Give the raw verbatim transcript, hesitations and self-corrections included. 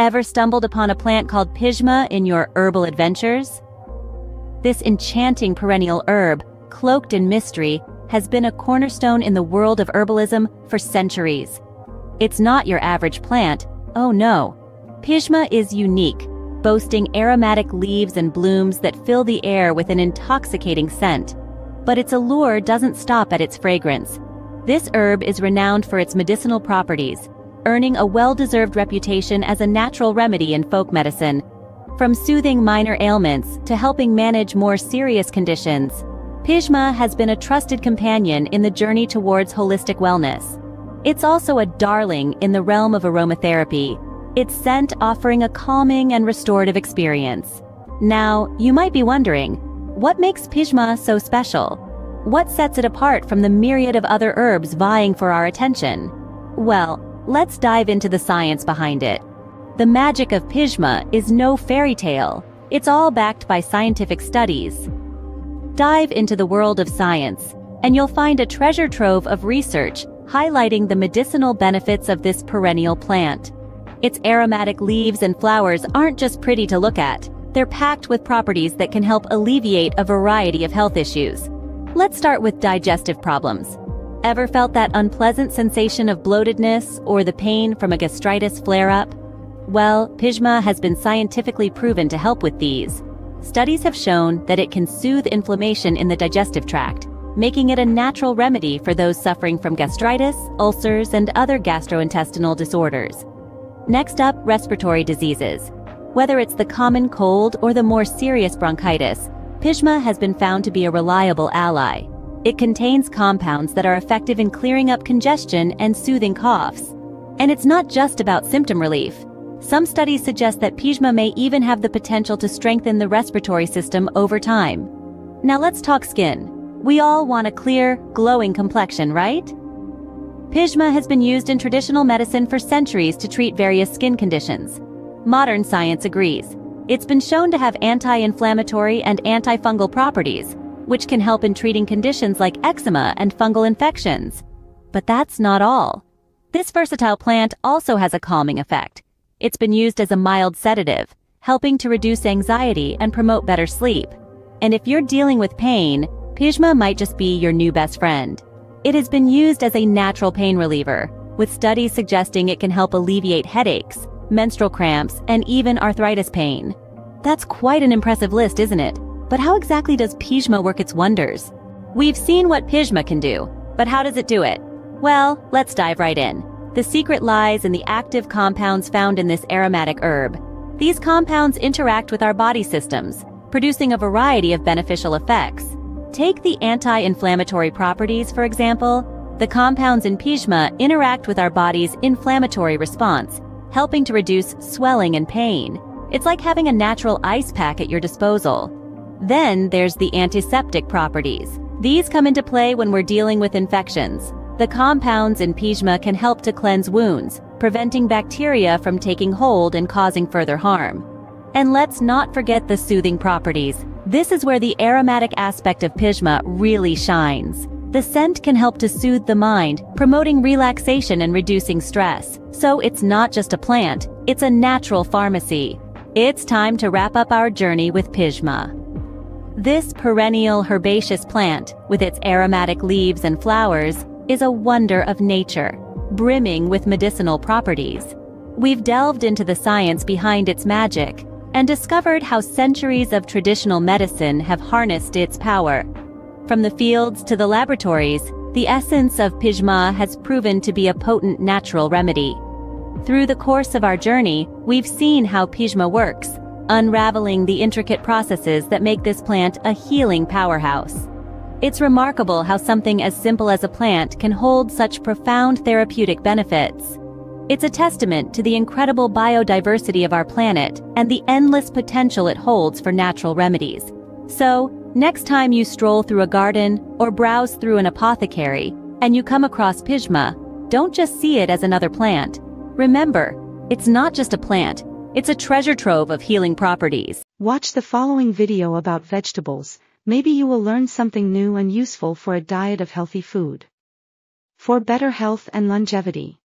Ever stumbled upon a plant called Pizhma in your herbal adventures? This enchanting perennial herb, cloaked in mystery, has been a cornerstone in the world of herbalism for centuries. It's not your average plant, oh no. Pizhma is unique, boasting aromatic leaves and blooms that fill the air with an intoxicating scent. But its allure doesn't stop at its fragrance. This herb is renowned for its medicinal properties, earning a well-deserved reputation as a natural remedy in folk medicine. From soothing minor ailments to helping manage more serious conditions, Pizhma has been a trusted companion in the journey towards holistic wellness. It's also a darling in the realm of aromatherapy, its scent offering a calming and restorative experience. Now, you might be wondering, what makes Pizhma so special? What sets it apart from the myriad of other herbs vying for our attention? Well, let's dive into the science behind it. The magic of Pizhma is no fairy tale. It's all backed by scientific studies. Dive into the world of science, and you'll find a treasure trove of research highlighting the medicinal benefits of this perennial plant. Its aromatic leaves and flowers aren't just pretty to look at. They're packed with properties that can help alleviate a variety of health issues. Let's start with digestive problems. Ever felt that unpleasant sensation of bloatedness or the pain from a gastritis flare-up? Well, Pizhma has been scientifically proven to help with these. Studies have shown that it can soothe inflammation in the digestive tract, making it a natural remedy for those suffering from gastritis, ulcers, and other gastrointestinal disorders. Next up, respiratory diseases. Whether it's the common cold or the more serious bronchitis, Pizhma has been found to be a reliable ally. It contains compounds that are effective in clearing up congestion and soothing coughs. And it's not just about symptom relief. Some studies suggest that Pizhma may even have the potential to strengthen the respiratory system over time. Now let's talk skin. We all want a clear, glowing complexion, right? Pizhma has been used in traditional medicine for centuries to treat various skin conditions. Modern science agrees. It's been shown to have anti-inflammatory and antifungal properties, which can help in treating conditions like eczema and fungal infections. But that's not all. This versatile plant also has a calming effect. It's been used as a mild sedative, helping to reduce anxiety and promote better sleep. And if you're dealing with pain, Pizhma might just be your new best friend. It has been used as a natural pain reliever, with studies suggesting it can help alleviate headaches, menstrual cramps, and even arthritis pain. That's quite an impressive list, isn't it? But how exactly does Pizhma work its wonders? We've seen what Pizhma can do, but how does it do it? Well, let's dive right in. The secret lies in the active compounds found in this aromatic herb. These compounds interact with our body systems, producing a variety of beneficial effects. Take the anti-inflammatory properties, for example. The compounds in Pizhma interact with our body's inflammatory response, helping to reduce swelling and pain. It's like having a natural ice pack at your disposal. Then there's the antiseptic properties. These come into play when we're dealing with infections. The compounds in Pizhma can help to cleanse wounds, preventing bacteria from taking hold and causing further harm. And let's not forget the soothing properties. This is where the aromatic aspect of Pizhma really shines. The scent can help to soothe the mind, promoting relaxation and reducing stress. So it's not just a plant, it's a natural pharmacy. It's time to wrap up our journey with Pizhma. This perennial herbaceous plant, with its aromatic leaves and flowers, is a wonder of nature, brimming with medicinal properties. We've delved into the science behind its magic and discovered how centuries of traditional medicine have harnessed its power. From the fields to the laboratories, the essence of Pizhma has proven to be a potent natural remedy. Through the course of our journey, we've seen how Pizhma works, unraveling the intricate processes that make this plant a healing powerhouse. It's remarkable how something as simple as a plant can hold such profound therapeutic benefits. It's a testament to the incredible biodiversity of our planet and the endless potential it holds for natural remedies. So, next time you stroll through a garden or browse through an apothecary and you come across Pizhma, don't just see it as another plant. Remember, it's not just a plant. It's a treasure trove of healing properties. Watch the following video about vegetables. Maybe you will learn something new and useful for a diet of healthy food. For better health and longevity.